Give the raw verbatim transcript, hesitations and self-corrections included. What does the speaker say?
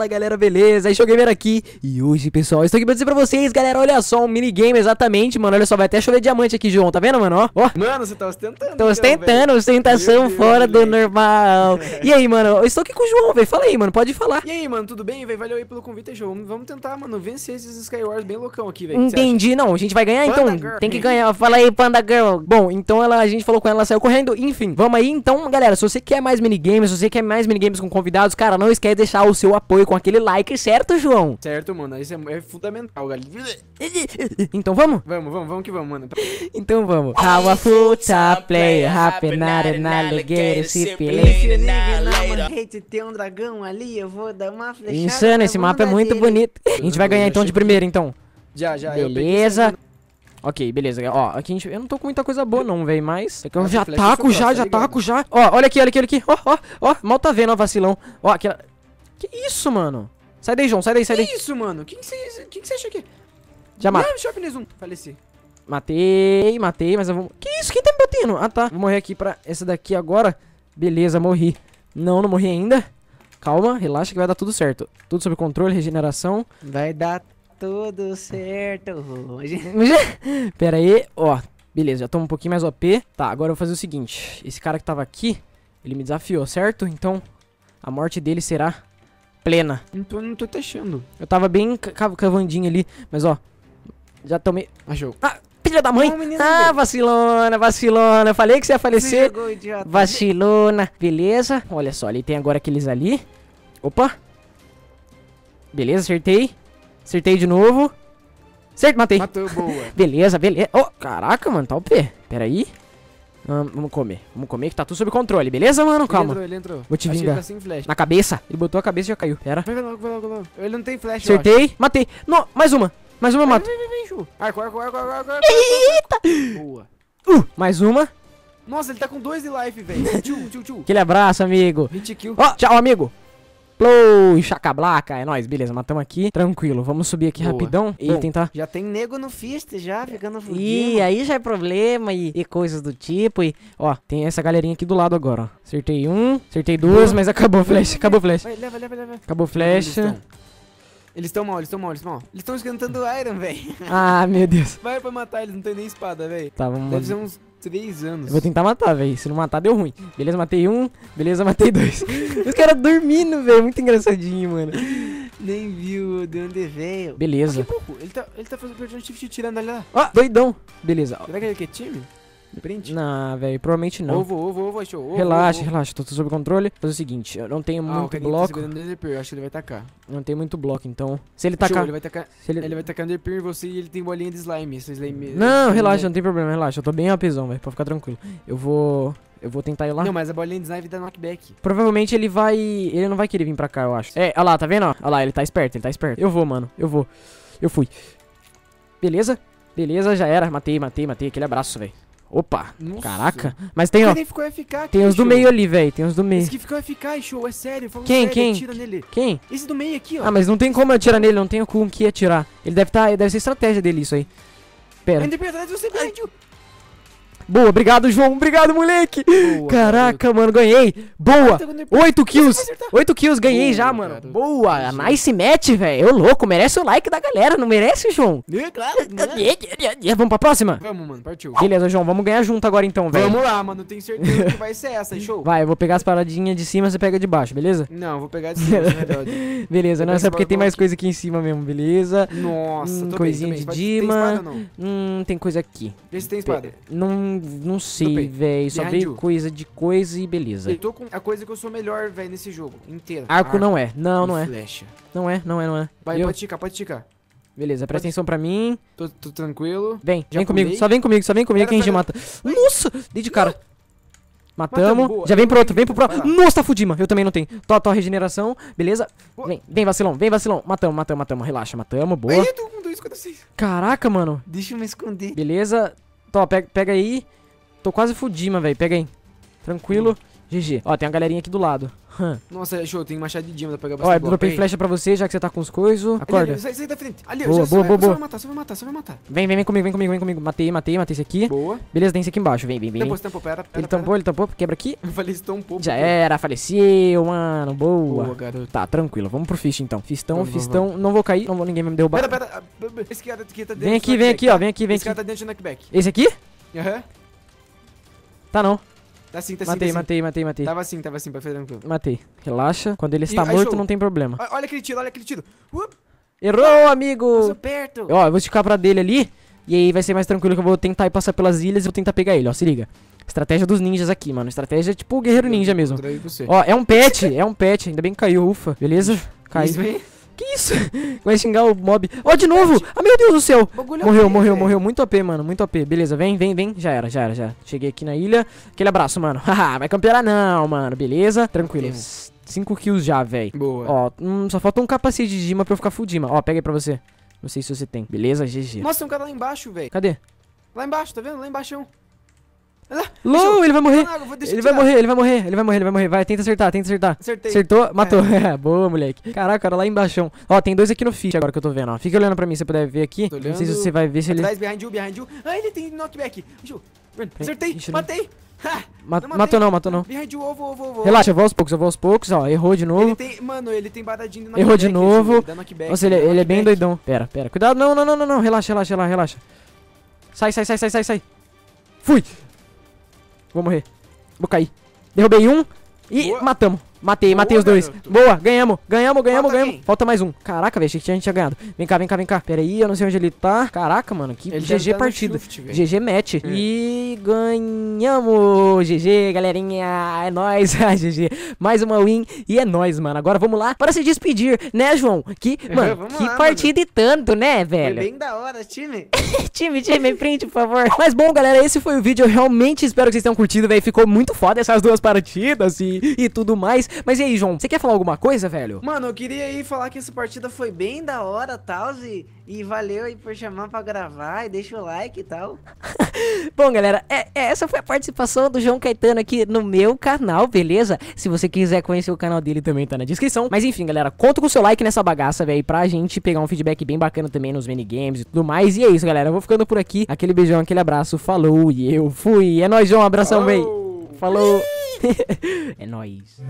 Fala galera, beleza? IShowGamer aqui. E hoje, pessoal, estou aqui pra dizer pra vocês, galera, olha só, um minigame exatamente, mano. Olha só, vai até chover diamante aqui, João, tá vendo, mano? Ó, ó. Mano, você tá ostentando. Tô ostentando, ostentação fora do normal. E aí, mano, eu estou aqui com o João, velho. Fala aí, mano, pode falar. E aí, mano, tudo bem, velho? Valeu aí pelo convite, João. Vamos tentar, mano, vencer esses SkyWars bem loucão aqui, velho. Entendi, não, a gente vai ganhar, então tem que ganhar. Fala aí, Panda Girl. Bom, então ela, a gente falou com ela, ela saiu correndo, enfim. Vamos aí, então, galera, se você quer mais minigames, se você quer mais minigames com convidados, cara, não esquece de deixar o seu apoio com aquele like, certo, João? Certo, mano, isso é, é fundamental, galera. Então vamos? Vamos, vamos, vamos que vamos, mano. Então vamos. How a futsal player, happy night and alligator, se pelei. Tem um dragão ali, eu vou dar uma flechada. Insano, esse mapa é muito bonito. A gente vai ganhar então de primeiro, então. Já, já. Beleza. Ok, beleza, ó, aqui a gente... Eu não tô com muita coisa boa não, velho, mas... Eu já taco, já, já taco, já. Ó, olha aqui, olha aqui, olha aqui. Ó, ó, ó, mal tá vendo, ó, vacilão. Ó, aquela... Que isso, mano? Sai daí, João, sai daí, sai daí. Que isso, mano? Quem que você acha aqui? Já mata. Faleci. Matei, matei, mas eu vou... Que isso? Quem tá me batendo? Ah, tá. Vou morrer aqui pra essa daqui agora. Beleza, morri. Não, não morri ainda. Calma, relaxa que vai dar tudo certo. Tudo sob controle, regeneração. Vai dar... Tudo certo hoje. Pera aí, ó. Beleza, já tô um pouquinho mais O P. Tá, agora eu vou fazer o seguinte. Esse cara que tava aqui, ele me desafiou, certo? Então, a morte dele será plena. Então, não tô te achando. Eu tava bem cav cavandinho ali, mas ó. Já tomei... Achou. Ah, filha da mãe! Não, menino, ah, velho. Vacilona, vacilona. Eu falei que você ia falecer. Jogou, idiota. Vacilona. Beleza. Olha só, ali tem agora aqueles ali. Opa. Beleza, acertei. Acertei de novo. Acertei, matei. Matou, boa. Beleza, beleza. Oh, caraca, mano, tá o pé. Pera aí. Hum, vamos comer. Vamos comer que tá tudo sob controle. Beleza, mano? Calma. Ele entrou, ele entrou. Vou te vingar. Na cabeça. Ele botou a cabeça e já caiu. Pera. Vai logo, vai logo, vai logo. Ele não tem flash. Acertei, matei. Não, mais uma. Mais uma eu mato. Vem, vem, vem, Ju. Arco, arco, arco, arco, arco. Eita. Boa. Uh, mais uma. Nossa, ele tá com dois de life, velho. Tchu, tchu, tchu. Aquele abraço, amigo. vinte kills. Ó, oh, tchau, amigo. Plou, chacablaca, é nóis, beleza, matamos aqui. Tranquilo, vamos subir aqui boa. Rapidão e bom, tentar. Já tem nego no fist, já, ficando fudido. Ih, aí já é problema e, e coisas do tipo. E, ó, tem essa galerinha aqui do lado agora, ó. Acertei um, acertei duas, mas acabou o flash, acabou o flash. Vai, leva, leva, leva. Acabou o flash. Eles estão mal, eles estão mal, eles estão mal. Eles estão esquentando o Iron, velho. Ah, meu Deus. Vai pra matar, eles não tem nem espada, velho. Tá, vamos. Deve ser uns três anos. Eu vou tentar matar, velho. Se não matar, deu ruim. Beleza, matei um. Beleza, matei dois. Os caras dormindo, velho. Muito engraçadinho, mano. Nem viu de onde veio. Beleza. Ah, ele, tá, ele tá fazendo perdão shift tirando ali lá. Ó, doidão. Beleza. Será que ele quer time? Print? Não, velho, provavelmente não. Ovo, ovo, ovo, achou. Ovo, relaxa, ovo, ovo. Relaxa, tô tudo sob controle. Fazer o seguinte, eu não tenho ah, muito o bloco. Tá underpeer, eu acho que ele vai tacar. Não tem muito bloco, então. Se ele tacar. Show, ele vai tacar se ele... ele vai tacar underpeer em você e ele tem bolinha de slime. Esse slime não, esse relaxa, slime. Não tem problema, relaxa. Eu tô bem apesão, velho, pra ficar tranquilo. Eu vou. Eu vou tentar ir lá. Não, mas a bolinha de slime dá knockback. Provavelmente ele vai. Ele não vai querer vir pra cá, eu acho. É, olha lá, tá vendo? Olha lá, ele tá esperto, ele tá esperto. Eu vou, mano, eu vou. Eu fui. Beleza? Beleza, já era. Matei, matei, matei. Aquele abraço, velho. Opa, nossa. Caraca. Mas tem, ó. Ficou F K, tem os do meio ali, velho. Tem os do meio. Esse que ficou F K, show. É sério. Quem, sério, quem? Atira nele. Quem? Esse do meio aqui, ó. Ah, mas não tem como atirar nele. Não tem com que atirar. Ele deve tá, deve ser estratégia dele isso aí. Pera. Você boa, obrigado, João. Obrigado, moleque. Boa, caraca, cara. Mano, ganhei. Boa. oito kills. oito kills, ganhei boa, já, mano. Cara. Boa. Nice match, velho. Ô, louco. Merece o like da galera. Não merece, João? É, claro. É. Vamos pra próxima? Vamos, mano. Partiu. Beleza, João. Vamos ganhar junto agora, então, velho. Vamos lá, mano. Tenho certeza que vai ser essa. Show. Vai, eu vou pegar as paradinhas de cima. Você pega de baixo, beleza? Não, vou pegar de cima. É beleza. Não, é porque tem mais coisa aqui em cima mesmo, beleza? Nossa. Hum, tô coisinha bem, de Dima. Hum, tem coisa aqui. Vê se tem espada. Não... Não sei, velho. Só veio coisa de coisa e beleza. Eu tô com a coisa que eu sou melhor, velho, nesse jogo inteiro. Arco, Arco não é. Não, não é. Flecha. Não é, não é, não é. Vai, eu... pode ticar, pode ticar. Beleza, presta atenção pra mim. Tô, tô tranquilo. Vem, já vem pulei. Comigo. Só vem comigo, só vem comigo que a gente mata. Vai. Nossa, dei de cara. Matamos. Matamos. Já vem pro outro, vem pro outro. Nossa, fudima. Eu também não tenho. Tó, tó, regeneração. Beleza. Boa. Vem, vem, vacilão, vem, vacilão. Matamos, matamos, matamos. Relaxa, matamos. Boa. Aí, eu tô com dois cinquenta e seis. Caraca, mano. Deixa eu me esconder. Beleza. Tó, pega, pega aí. Tô quase fudima, velho. Pega aí. Tranquilo. G G. Ó, tem uma galerinha aqui do lado. Hum. Nossa, show, tem machado de diamante pra pegar bastante. Ó, eu dropei flecha pra você, já que você tá com os coisos. Acorda. Ali, sai, sai da frente. Ali, boa, boa, boa, boa. Você vai matar, você vai matar, você vai matar. Vem, vem, vem comigo, vem comigo, vem comigo. Matei, matei, matei esse aqui. Boa. Beleza, tem esse aqui embaixo. Vem, vem, vem. Tampou, tampou, pera, pera, ele tampou, pera. ele tampou, quebra aqui. Eu falei, isso tampou. Já era, faleceu, mano. Boa. Boa, garoto. Tá, tranquilo. Vamos pro fish então. Fistão, vamos, fistão. Vamos. Não vou cair, não vou ninguém me derrubar. Pera, pera. Esse cara aqui tá dentro. Vem aqui, vem aqui, ó. Vem aqui, vem aqui. Esse cara tá dentro do knockback. Esse aqui? Aham. Tá não. Tá sim, tá sim. Matei, tá sim. matei, matei, matei. Tava assim, tava assim, pra ficar tranquilo. Matei. Relaxa. Quando ele está e, morto, show. não tem problema. Olha aquele tiro, olha aquele tiro. Uop. Errou, amigo! Passou perto. Ó, eu vou esticar pra dele ali. E aí vai ser mais tranquilo que eu vou tentar ir passar pelas ilhas e vou tentar pegar ele, ó. Se liga. Estratégia dos ninjas aqui, mano. Estratégia tipo o guerreiro ninja mesmo. Ó, é um pet, é um pet. Ainda bem que caiu, ufa. Beleza? Caiu. Que isso? Vai xingar o mob. Ó, oh, de novo! Ah, meu Deus do céu! Bagulho morreu, bem, morreu, véio. morreu. Muito O P, mano. Muito O P. Beleza, vem, vem, vem. Já era, já era, já. Cheguei aqui na ilha. Aquele abraço, mano. Haha, vai campear não, mano. Beleza? Tranquilo. cinco kills já, velho. Boa. Ó, hum, só falta um capacete de Dima pra eu ficar full Dima. Ó, pega aí pra você. Não sei se você tem. Beleza, G G. Nossa, tem um cara lá embaixo, velho. Cadê? Lá embaixo, tá vendo? Lá embaixo é um. Low, ele vai morrer. Não, não, ele vai morrer, ele vai morrer, ele vai morrer, ele vai morrer. Vai, tenta acertar, tenta acertar. Acertei. Acertou, matou. É. Boa, moleque. Caraca, cara, lá embaixo. Ó, tem dois aqui no feed agora que eu tô vendo, ó. Fica olhando pra mim, se você puder ver aqui. Tô olhando. Não sei se você vai ver se ele... Atrás, behind you, behind you. Ah, ele tem knockback. Acertei, Ixi, matei. Ha, Ma não matei. Matou não, matou não. Behind you, ovo, ovo, ovo. Relaxa, eu vou aos poucos, eu vou aos poucos. Ó, errou de novo. Ele tem... Mano, ele tem baradinho de knockback. Errou de novo. Ele Nossa, ele, ele é bem doidão. Pera, pera. Cuidado, não, não, não, não, não. Relaxa, relaxa, relaxa, relaxa. Sai, sai, sai, sai, sai, sai. Fui. Vou morrer. Vou cair. Derrubei um e Boa. matamos. Matei, Boa, matei os dois. Garoto. Boa, ganhamos, ganhamos, ganhamos, Falta ganhamos. Quem? Falta mais um. Caraca, velho, achei que a gente tinha ganhado. Vem cá, vem cá, vem cá. Pera aí, eu não sei onde ele tá. Caraca, mano, que ele G G partida. Shift, G G match. É. E ganhamos. G G, galerinha. É nóis. G G. Mais uma win e é nóis, mano. Agora vamos lá para se despedir, né, João? Que, mano, que lá, partida mano. e tanto, né, velho? Foi bem da hora, time. time, time, print, por favor. Mas bom, galera, esse foi o vídeo. Eu realmente espero que vocês tenham curtido, velho. Ficou muito foda essas duas partidas e, e tudo mais. Mas e aí, João? Você quer falar alguma coisa, velho? Mano, eu queria aí falar que essa partida foi bem da hora, tal, e, e valeu aí por chamar pra gravar, e deixa o like e tal. Bom, galera, é, é, essa foi a participação do João Caetano aqui no meu canal, beleza? Se você quiser conhecer o canal dele também tá na descrição. Mas enfim, galera, conto com o seu like nessa bagaça, velho, pra gente pegar um feedback bem bacana também nos minigames e tudo mais. E é isso, galera, eu vou ficando por aqui. Aquele beijão, aquele abraço, falou e eu fui. É nóis, João, abração, velho. Falou. É nóis.